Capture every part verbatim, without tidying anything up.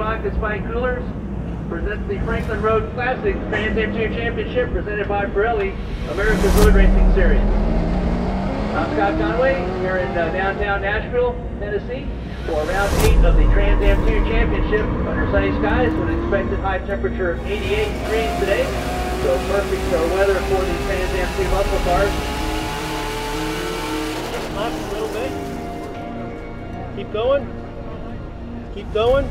Montana Spine Coolers presents the Franklin Road Classic Trans-Am Two Championship presented by Pirelli, America's Road Racing Series. I'm Scott Conway here in uh, downtown Nashville, Tennessee for round eight of the Trans-Am Two Championship under sunny skies with an expected high temperature of eighty-eight degrees today. So perfect for weather for the Trans-Am Two muscle cars. Up a little bit. Keep going. Keep going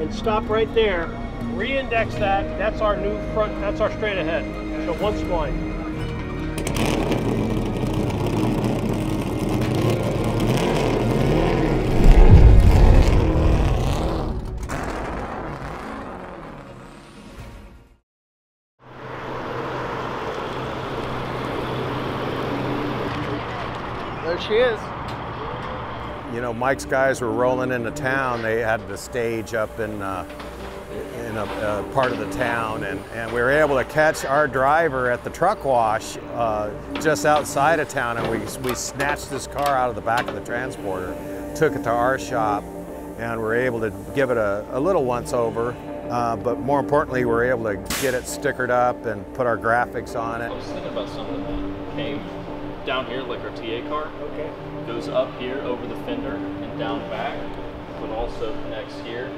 and stop right there. Re-index that. That's our new front, that's our straight ahead. So once line. There she is. You know, Mike's guys were rolling into town. They had the stage up in, uh, in a uh, part of the town, and, and we were able to catch our driver at the truck wash uh, just outside of town, and we, we snatched this car out of the back of the transporter, took it to our shop, and were able to give it a, a little once-over, uh, but more importantly, we were able to get it stickered up and put our graphics on it. I was thinking about something that came down here, like our T A car. Okay. Goes up here over the fender and down back, but also connects here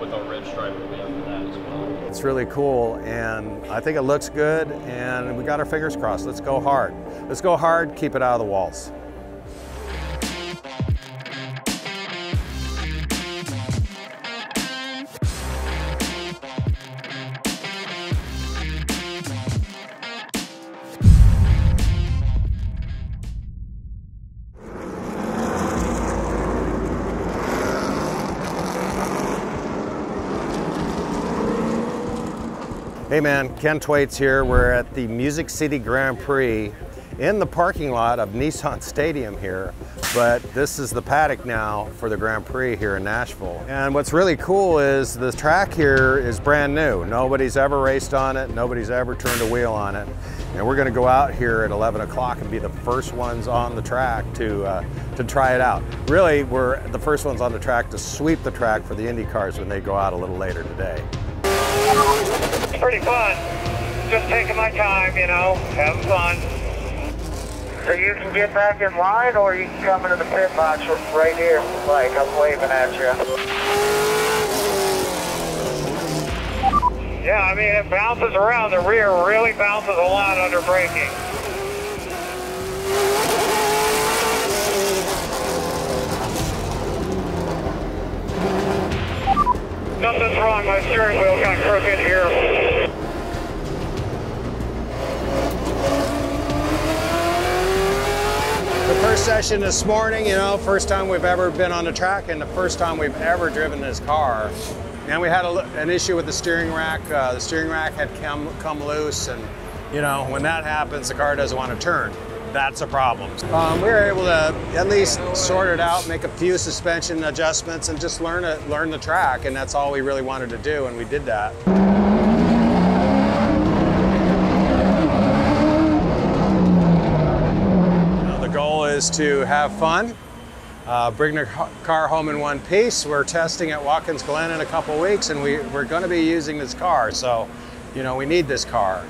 with our red stripe for that as well. It's really cool, and I think it looks good, and we got our fingers crossed. Let's go hard. Let's go hard, keep it out of the walls. Hey man, Ken Thwaits here. We're at the Music City Grand Prix in the parking lot of Nissan Stadium here, but this is the paddock now for the Grand Prix here in Nashville. And what's really cool is the track here is brand new. Nobody's ever raced on it, nobody's ever turned a wheel on it. And we're gonna go out here at eleven o'clock and be the first ones on the track to, uh, to try it out. Really, we're the first ones on the track to sweep the track for the Indy cars when they go out a little later today. It's pretty fun. Just taking my time, you know, having fun. So you can get back in line, or you can come into the pit box right here. Like, I'm waving at you. Yeah, I mean, it bounces around. The rear really bounces a lot under braking. Nothing's wrong. My steering wheel got crooked here. First session this morning, you know, first time we've ever been on the track and the first time we've ever driven this car. And we had a, an issue with the steering rack. Uh, the steering rack had come, come loose, and, you know, when that happens, the car doesn't want to turn. That's a problem. Um, we were able to at least sort it out, make a few suspension adjustments, and just learn, a, learn the track, and that's all we really wanted to do, and we did that. Is to have fun, uh, bring the car home in one piece. We're testing at Watkins Glen in a couple weeks, and we, we're going to be using this car, so, you know, we need this car.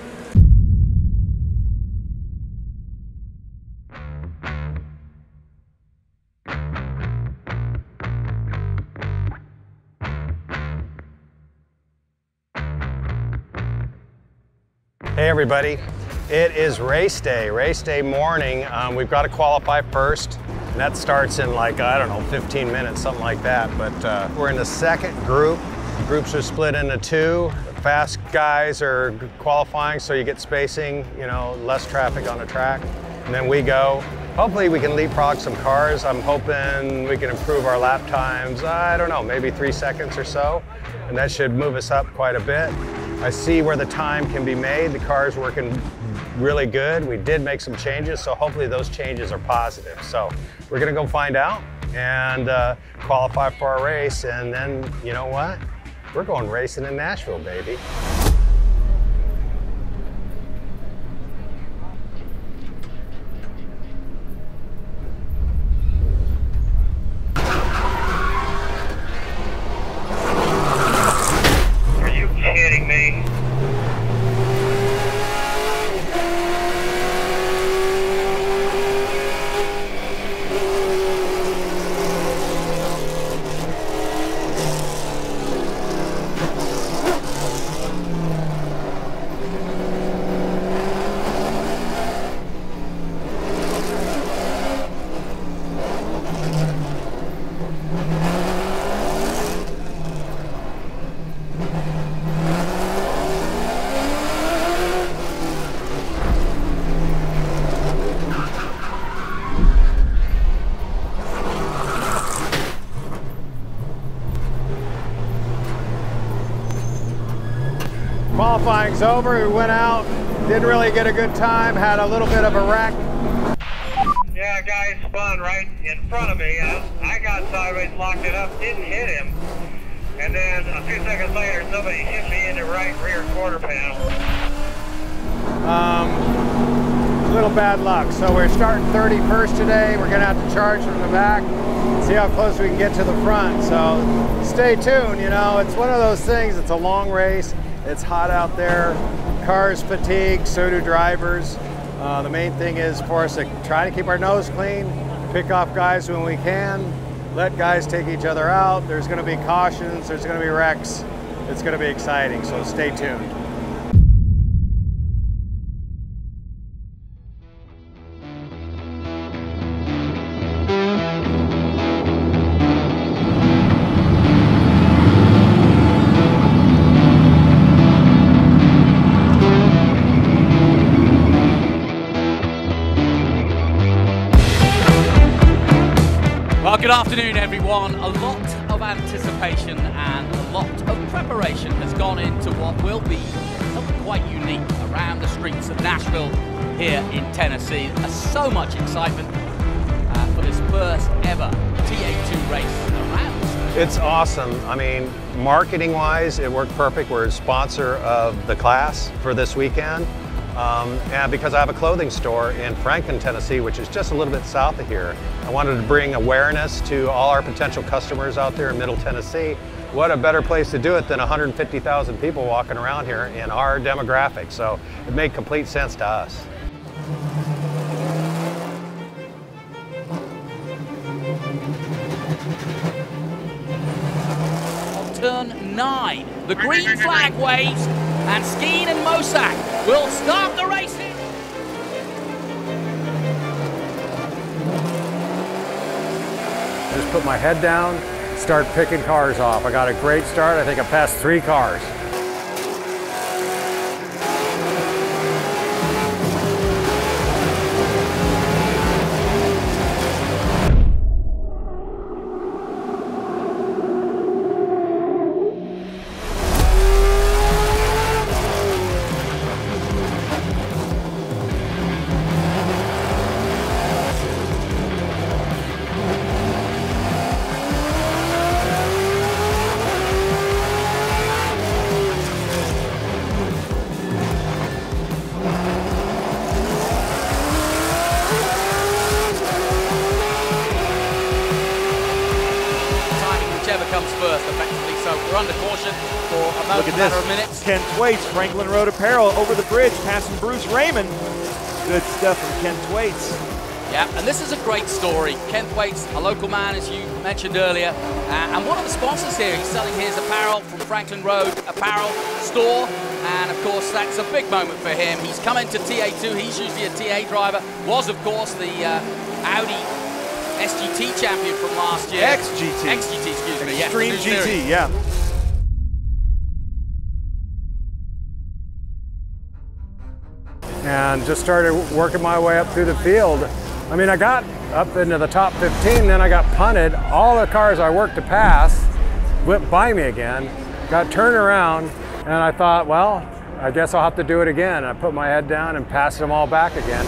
Hey everybody. It is race day, race day morning. Um, we've got to qualify first. And that starts in like, I don't know, fifteen minutes, something like that. But uh, we're in the second group. Groups are split into two. The fast guys are qualifying, so you get spacing, you know, less traffic on the track. And then we go. Hopefully we can leapfrog some cars. I'm hoping we can improve our lap times. I don't know, maybe three seconds or so. And that should move us up quite a bit. I see where the time can be made. The car's working really good. We did make some changes, so hopefully those changes are positive. So we're gonna go find out and uh, qualify for our race, and then, you know what? We're going racing in Nashville, baby. qualifying's over. We went out, didn't really get a good time, had a little bit of a wreck. Yeah, a guy spun right in front of me. I, I got sideways, locked it up, didn't hit him. And then a few seconds later, somebody hit me in the right rear quarter panel. Um, a little bad luck. So we're starting thirty-first today. We're going to have to charge from the back, see how close we can get to the front. So stay tuned, you know. It's one of those things. It's a long race. It's hot out there. Cars fatigue, so do drivers. Uh, the main thing is for us to try to keep our nose clean, pick off guys when we can, let guys take each other out. There's going to be cautions, there's going to be wrecks. It's going to be exciting, so stay tuned. Good afternoon, everyone. A lot of anticipation and a lot of preparation has gone into what will be something quite unique around the streets of Nashville here in Tennessee. There's so much excitement uh, for this first ever T A two race around the state. It's awesome. I mean, marketing-wise, it worked perfect. We're a sponsor of the class for this weekend. Um, and because I have a clothing store in Franklin, Tennessee, which is just a little bit south of here, I wanted to bring awareness to all our potential customers out there in Middle Tennessee. What a better place to do it than one hundred fifty thousand people walking around here in our demographic. So it made complete sense to us. On turn nine, the green flag waves. And Skeen and Mossack will start the race here. Just put my head down, start picking cars off. I got a great start. I think I passed three cars. Ken Thwaits, Franklin Road Apparel, over the bridge, passing Bruce Raymond. Good stuff from Ken Thwaits. Yeah, and this is a great story. Ken Thwaits, a local man, as you mentioned earlier, uh, and one of the sponsors here. He's selling his apparel from Franklin Road Apparel store, and of course, that's a big moment for him. He's coming to T A two. He's usually a T A driver. Was, of course, the uh, Audi S G T champion from last year. X G T. X G T, excuse me. Extreme G T, yeah. And just started working my way up through the field. I mean, I got up into the top fifteen, then I got punted. All the cars I worked to pass went by me again, got turned around, and I thought, well, I guess I'll have to do it again. And I put my head down and passed them all back again.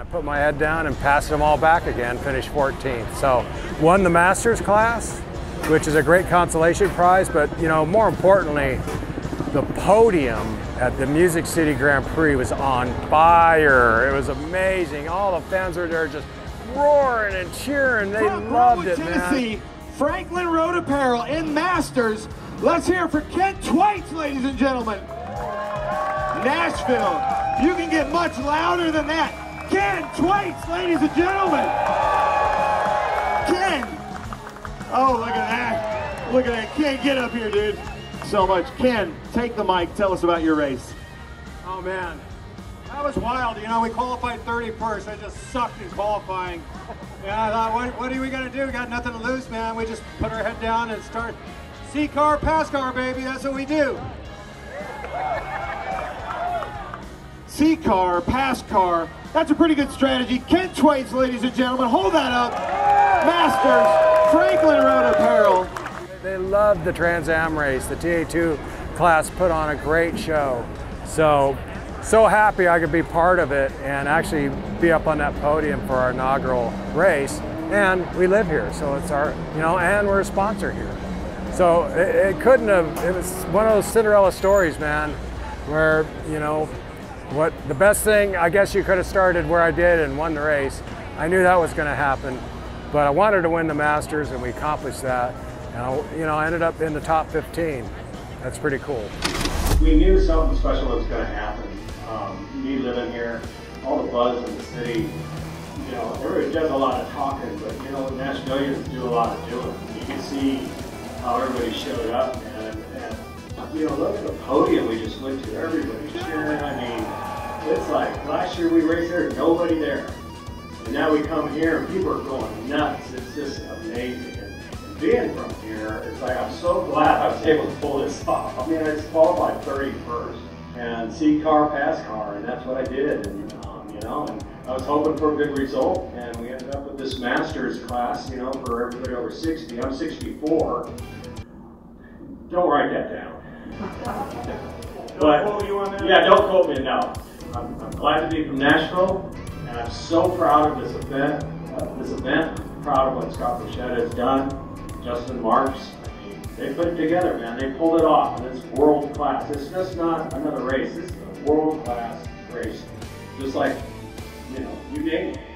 I put my head down and passed them all back again, finished fourteenth. So won the Masters class, which is a great consolation prize, but you know, more importantly, the podium at the Music City Grand Prix was on fire. It was amazing. All the fans were there just roaring and cheering. They From loved Brooklyn, it, Tennessee, man. Franklin Road Apparel in Masters. Let's hear for Ken Thwaits, ladies and gentlemen. Nashville. You can get much louder than that. Ken Thwaits, ladies and gentlemen. Ken. Oh, look at that. Look at that. Ken, get up here, dude. So much. Ken, take the mic. Tell us about your race. Oh, man. That was wild. You know, we qualified thirty-first. I just sucked in qualifying. And I thought, what, what are we going to do? We got nothing to lose, man. We just put our head down and start. See car, pass car, baby. That's what we do. See car, pass car. That's a pretty good strategy. Ken Thwaits, ladies and gentlemen. Hold that up. Masters, Franklin Road Apparel. They loved the Trans-Am race. The T A two class put on a great show. So, so happy I could be part of it and actually be up on that podium for our inaugural race. And we live here, so it's our, you know, and we're a sponsor here. So it, it couldn't have, it was one of those Cinderella stories, man, where, you know, what the best thing, I guess you could have started where I did and won the race. I knew that was going to happen, but I wanted to win the Masters and we accomplished that. And I, you know, I ended up in the top fifteen. That's pretty cool. We knew something special was going to happen. Um, me living here, all the buzz in the city, you know, everybody does a lot of talking, but you know, Nashvilleians do a lot of doing. You can see how everybody showed up, and, and you know, look at the podium we just went to. Everybody's cheering. I mean, it's like last year we raced there, nobody there, and now we come here and people are going nuts. It's just amazing. Being from here, it's like I'm so glad I was able to pull this off. I mean, it's qualified thirty-first, and see car, pass car, and that's what I did. And um, you know, and I was hoping for a good result, and we ended up with this Masters class. You know, for everybody over sixty, I'm sixty-four. Don't write that down. But don't quote you on that. Yeah, don't quote me. No, I'm, I'm glad to be from Nashville, and I'm so proud of this event. Uh, this event, I'm proud of what Scott Rochette has done. Justin Marks, I mean, they put it together, man. They pulled it off, and it's world class. It's just not another race. It's a world class race, just like, you know, you name it.